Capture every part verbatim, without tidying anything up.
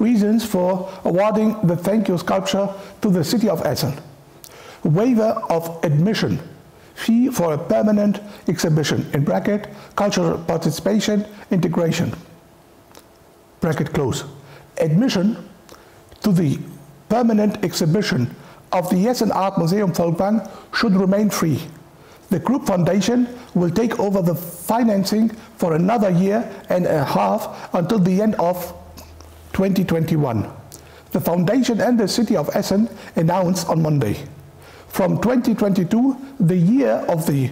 reasons for awarding the Thank You sculpture to the city of Essen. Waiver of admission, fee for a permanent exhibition, in bracket, cultural participation, integration, bracket close. Admission to the permanent exhibition of the Essen Art Museum Folkwang should remain free. The group foundation will take over the financing for another year and a half until the end of twenty twenty-one. The foundation and the city of Essen announced on Monday. From twenty twenty-two, the year of the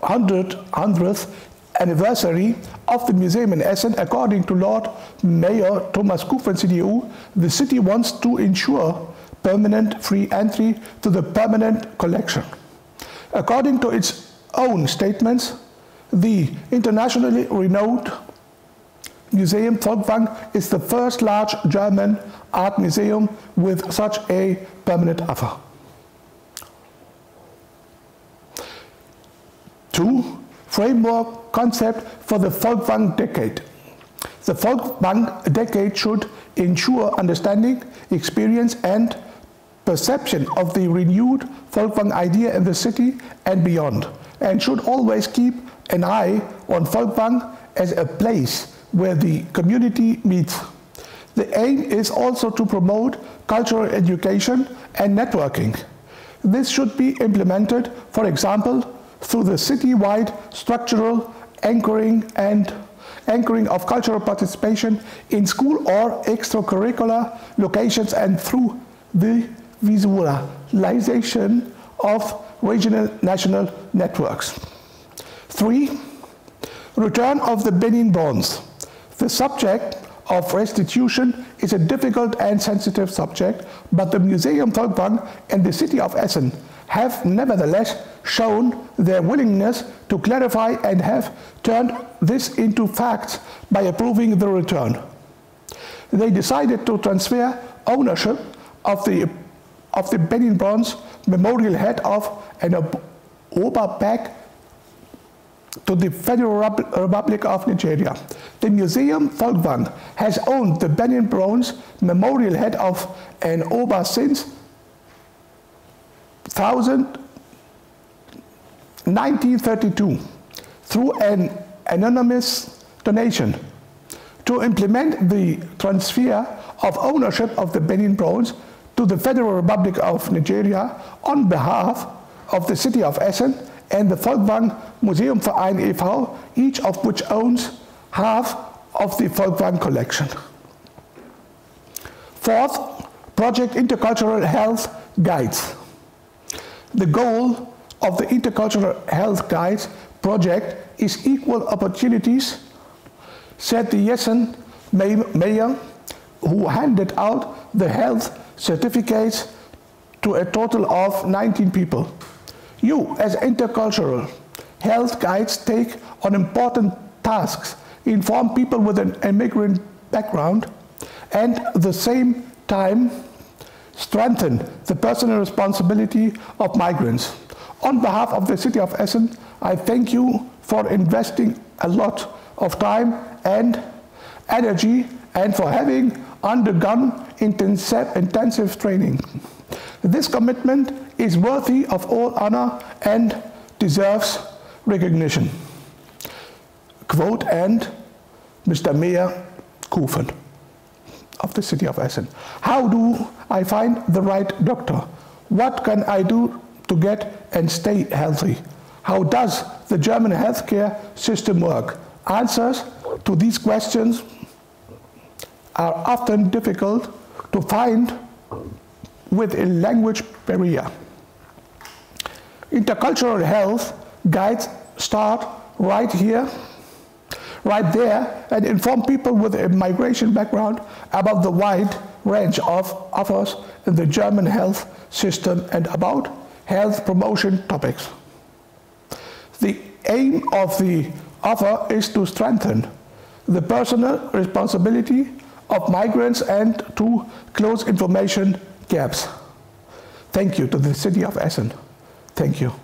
one hundredth anniversary of the museum in Essen, according to Lord Mayor Thomas Kufen, C D U, the city wants to ensure permanent free entry to the permanent collection. According to its own statements, the internationally renowned museum Folkwang is the first large German art museum with such a permanent offer. Two, framework concept for the Folkwang decade. The Folkwang decade should ensure understanding, experience and perception of the renewed Folkwang idea in the city and beyond, and should always keep an eye on Folkwang as a place where the community meets. The aim is also to promote cultural education and networking. This should be implemented, for example, through the city-wide structural anchoring and anchoring of cultural participation in school or extracurricular locations, and through the visualization of regional national networks. Three, return of the Benin Bronze. The subject of restitution is a difficult and sensitive subject, but the Museum Folkwang and the city of Essen have nevertheless shown their willingness to clarify and have turned this into facts by approving the return. They decided to transfer ownership of the of the Benin Bronze memorial head of an Oberberg to the Federal Republic of Nigeria. The Museum Folkwang has owned the Benin Bronze memorial head of an Oba since nineteen thirty-two through an anonymous donation. To implement the transfer of ownership of the Benin Bronze to the Federal Republic of Nigeria on behalf of the city of Essen and the Folkwang Museumverein E V, each of which owns half of the Folkwang collection. Fourth, Project Intercultural Health Guides. The goal of the Intercultural Health Guides project is equal opportunities, said the Essen mayor, who handed out the health certificates to a total of nineteen people. You, as intercultural health guides, take on important tasks, inform people with an immigrant background, and at the same time strengthen the personal responsibility of migrants. On behalf of the city of Essen, I thank you for investing a lot of time and energy and for having undergone intensive, intensive training. This commitment is worthy of all honor and deserves recognition. Quote and Mister Mayor Kufen of the city of Essen. How do I find the right doctor? What can I do to get and stay healthy? How does the German healthcare system work? Answers to these questions are often difficult to find with a language barrier. Intercultural health guides start right here, right there, and inform people with a migration background about the wide range of offers in the German health system and about health promotion topics. The aim of the offer is to strengthen the personal responsibility of migrants and to close information gaps. Thank you to the city of Essen. Thank you.